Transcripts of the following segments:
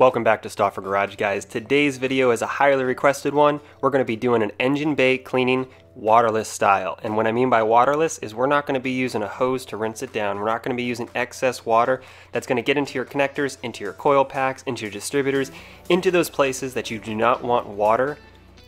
Welcome back to Stauffer Garage, guys. Today's video is a highly requested one. We're going to be doing an engine bay cleaning waterless style. And what I mean by waterless is we're not going to be using a hose to rinse it down. We're not going to be using excess water that's going to get into your connectors, into your coil packs, into your distributors, into those places that you do not want water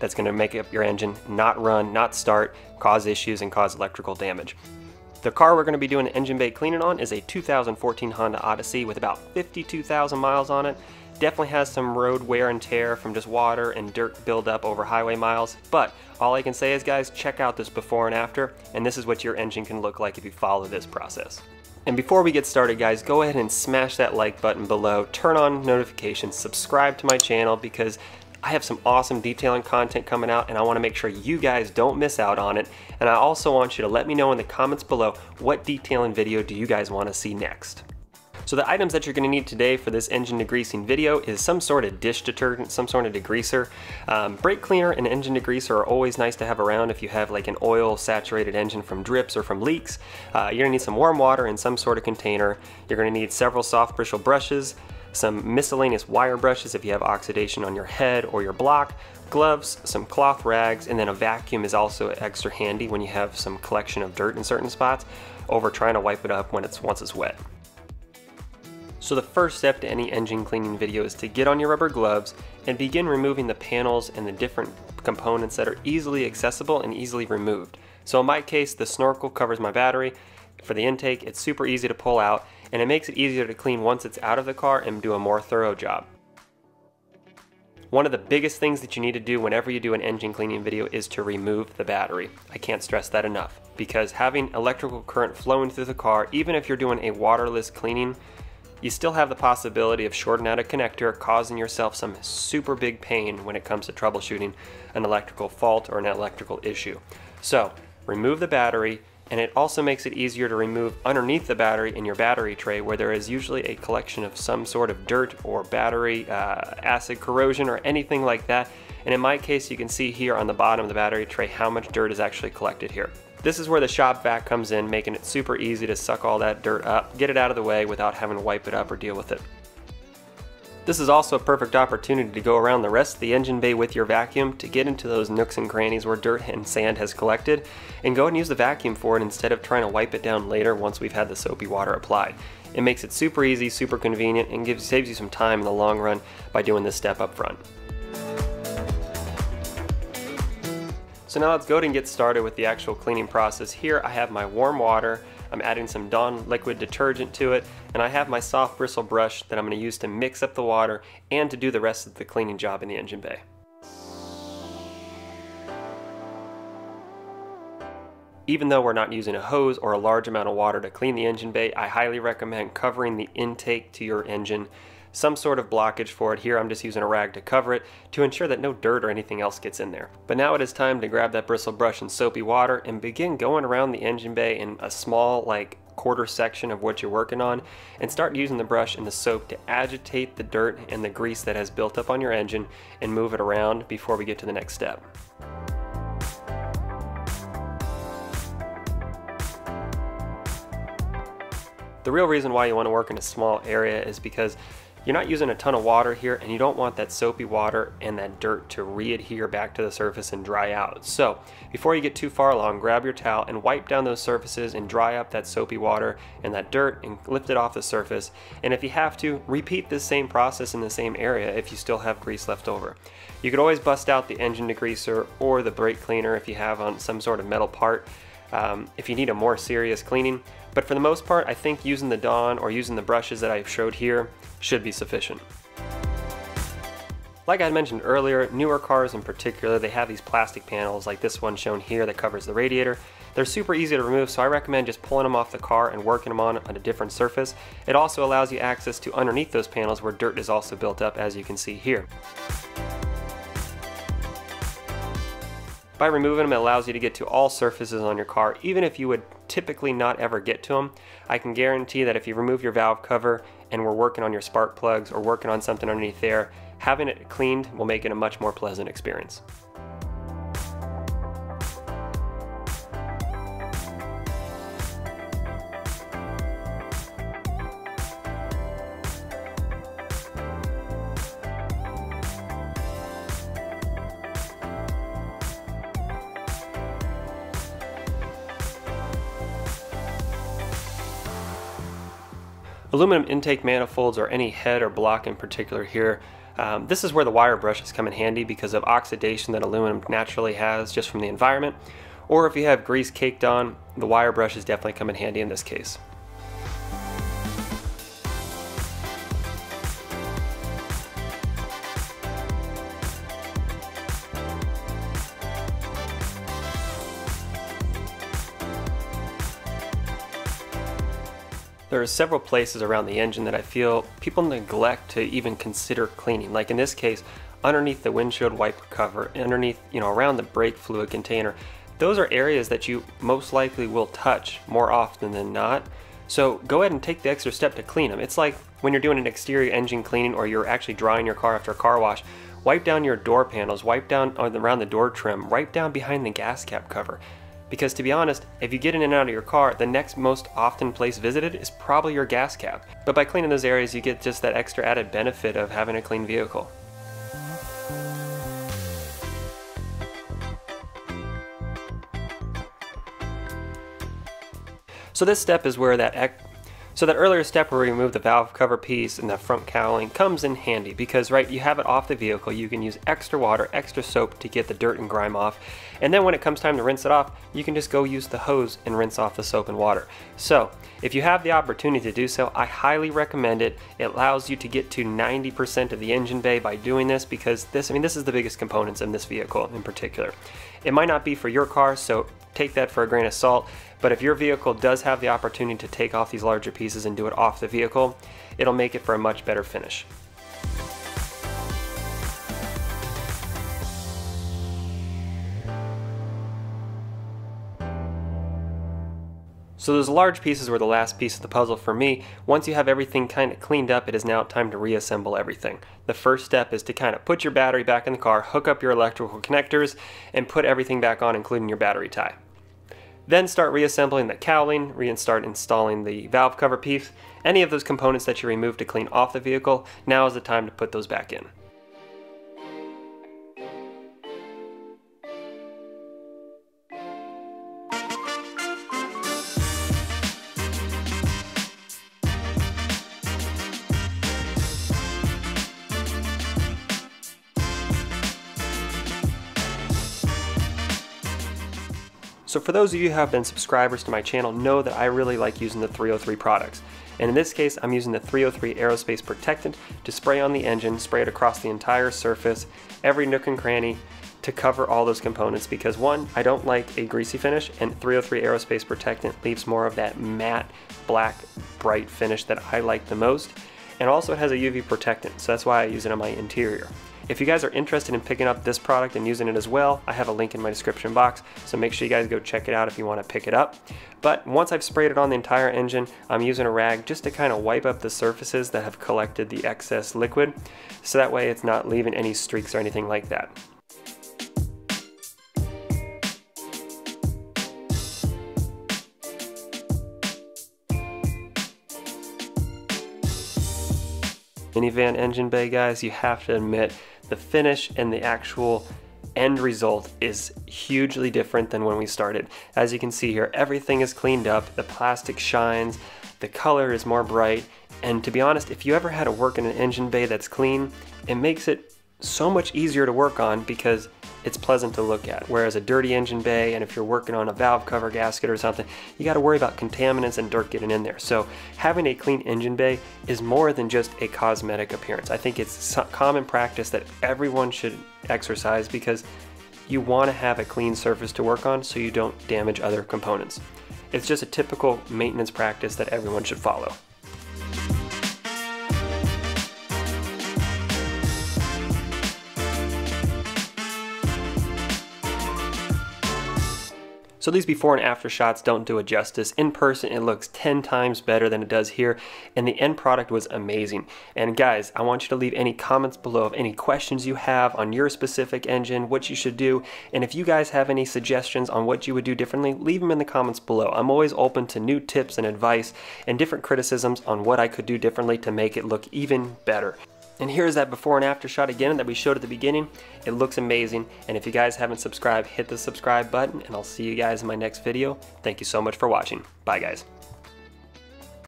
that's going to make up your engine not run, not start, cause issues, and cause electrical damage. The car we're going to be doing an engine bay cleaning on is a 2014 Honda Odyssey with about 52,000 miles on it. Definitely has some road wear and tear from just water and dirt buildup over highway miles, but all I can say is, guys, check out this before and after, and this is what your engine can look like if you follow this process. And before we get started, guys, go ahead and smash that like button below, turn on notifications, subscribe to my channel, because I have some awesome detailing content coming out and I want to make sure you guys don't miss out on it. And I also want you to let me know in the comments below, what detailing video do you guys want to see next? So the items that you're going to need today for this engine degreasing video is some sort of dish detergent, some sort of degreaser. Brake cleaner and engine degreaser are always nice to have around if you have like an oil saturated engine from drips or from leaks. You're going to need some warm water in some sort of container. You're going to need several soft bristle brushes, some miscellaneous wire brushes if you have oxidation on your head or your block, gloves, some cloth rags, and then a vacuum is also extra handy when you have some collection of dirt in certain spots over trying to wipe it up once it's wet. So the first step to any engine cleaning video is to get on your rubber gloves and begin removing the panels and the different components that are easily accessible and easily removed. So in my case, the snorkel covers my battery. For the intake, it's super easy to pull out, and it makes it easier to clean once it's out of the car and do a more thorough job. One of the biggest things that you need to do whenever you do an engine cleaning video is to remove the battery. I can't stress that enough, because having electrical current flowing through the car, even if you're doing a waterless cleaning, you still have the possibility of shorting out a connector, causing yourself some super big pain when it comes to troubleshooting an electrical fault or an electrical issue. So remove the battery. And it also makes it easier to remove underneath the battery in your battery tray, where there is usually a collection of some sort of dirt or battery acid corrosion or anything like that. And in my case, you can see here on the bottom of the battery tray how much dirt is actually collected here. This is where the shop vac comes in, making it super easy to suck all that dirt up, get it out of the way without having to wipe it up or deal with it. This is also a perfect opportunity to go around the rest of the engine bay with your vacuum to get into those nooks and crannies where dirt and sand has collected, and go and use the vacuum for it instead of trying to wipe it down later once we've had the soapy water applied. It makes it super easy, super convenient, and saves you some time in the long run by doing this step up front. So now let's go ahead and get started with the actual cleaning process. Here I have my warm water, I'm adding some Dawn liquid detergent to it, and I have my soft bristle brush that I'm going to use to mix up the water and to do the rest of the cleaning job in the engine bay. Even though we're not using a hose or a large amount of water to clean the engine bay, I highly recommend covering the intake to your engine. Some sort of blockage for it. Here I'm just using a rag to cover it to ensure that no dirt or anything else gets in there. But now it is time to grab that bristle brush and soapy water and begin going around the engine bay in a small like quarter section of what you're working on, and start using the brush and the soap to agitate the dirt and the grease that has built up on your engine and move it around before we get to the next step. The real reason why you want to work in a small area is because you're not using a ton of water here, and you don't want that soapy water and that dirt to re-adhere back to the surface and dry out. So before you get too far along, grab your towel and wipe down those surfaces and dry up that soapy water and that dirt and lift it off the surface. And if you have to, repeat this same process in the same area if you still have grease left over. You could always bust out the engine degreaser or the brake cleaner if you have on some sort of metal part. If you need a more serious cleaning, but for the most part, I think using the Dawn or using the brushes that I've showed here should be sufficient. Like I had mentioned earlier, newer cars in particular, they have these plastic panels like this one shown here that covers the radiator. They're super easy to remove, so I recommend just pulling them off the car and working them on a different surface. It also allows you access to underneath those panels where dirt is also built up, as you can see here. By removing them, it allows you to get to all surfaces on your car, even if you would typically not ever get to them. I can guarantee that if you remove your valve cover and we're working on your spark plugs or working on something underneath there, having it cleaned will make it a much more pleasant experience. aluminum intake manifolds or any head or block in particular here. This is where the wire brushes come in handy because of oxidation that aluminum naturally has just from the environment. Or if you have grease caked on, the wire brushes definitely come in handy in this case. There are several places around the engine that I feel people neglect to even consider cleaning, like in this case, underneath the windshield wiper cover, underneath, around the brake fluid container. Those are areas that you most likely will touch more often than not. So go ahead and take the extra step to clean them. It's like when you're doing an exterior engine cleaning or you're actually drying your car after a car wash, wipe down your door panels, wipe down around the door trim, wipe down behind the gas cap cover. Because to be honest, if you get in and out of your car, the next most often place visited is probably your gas cap. But by cleaning those areas, you get just that extra added benefit of having a clean vehicle. So this step is where that earlier step where we remove the valve cover piece and the front cowling comes in handy because, right, you have it off the vehicle, you can use extra water, extra soap to get the dirt and grime off. And then when it comes time to rinse it off, you can just go use the hose and rinse off the soap and water. So if you have the opportunity to do so, I highly recommend it. It allows you to get to 90% of the engine bay by doing this because this is the biggest components in this vehicle in particular. It might not be for your car, so take that for a grain of salt, but if your vehicle does have the opportunity to take off these larger pieces and do it off the vehicle, it'll make it for a much better finish. So those large pieces were the last piece of the puzzle for me. Once you have everything kind of cleaned up, it is now time to reassemble everything. The first step is to kind of put your battery back in the car, hook up your electrical connectors, and put everything back on, including your battery tie. Then start reassembling the cowling, restart installing the valve cover piece. Any of those components that you removed to clean off the vehicle, now is the time to put those back in. So for those of you who have been subscribers to my channel know that I really like using the 303 products. And in this case, I'm using the 303 Aerospace Protectant to spray on the engine, spray it across the entire surface, every nook and cranny to cover all those components because one, I don't like a greasy finish, and 303 Aerospace Protectant leaves more of that matte, black, bright finish that I like the most. And also it has a UV protectant, so that's why I use it on my interior. If you guys are interested in picking up this product and using it as well, I have a link in my description box, so make sure you guys go check it out if you want to pick it up. But once I've sprayed it on the entire engine, I'm using a rag just to kind of wipe up the surfaces that have collected the excess liquid, so that way it's not leaving any streaks or anything like that. Minivan engine bay, guys, you have to admit the finish and the actual end result is hugely different than when we started. As you can see here, everything is cleaned up, the plastic shines, the color is more bright, and to be honest, if you ever had to work in an engine bay that's clean, it makes it so much easier to work on because it's pleasant to look at. Whereas a dirty engine bay, and if you're working on a valve cover gasket or something, you got to worry about contaminants and dirt getting in there. So having a clean engine bay is more than just a cosmetic appearance. I think it's common practice that everyone should exercise because you want to have a clean surface to work on so you don't damage other components. It's just a typical maintenance practice that everyone should follow. So these before and after shots don't do it justice. In person, it looks 10 times better than it does here, and the end product was amazing. And guys, I want you to leave any comments below of any questions you have on your specific engine, what you should do, and if you guys have any suggestions on what you would do differently, leave them in the comments below. I'm always open to new tips and advice and different criticisms on what I could do differently to make it look even better. And here's that before and after shot again that we showed at the beginning. It looks amazing. And if you guys haven't subscribed, hit the subscribe button, and I'll see you guys in my next video. Thank you so much for watching. Bye, guys.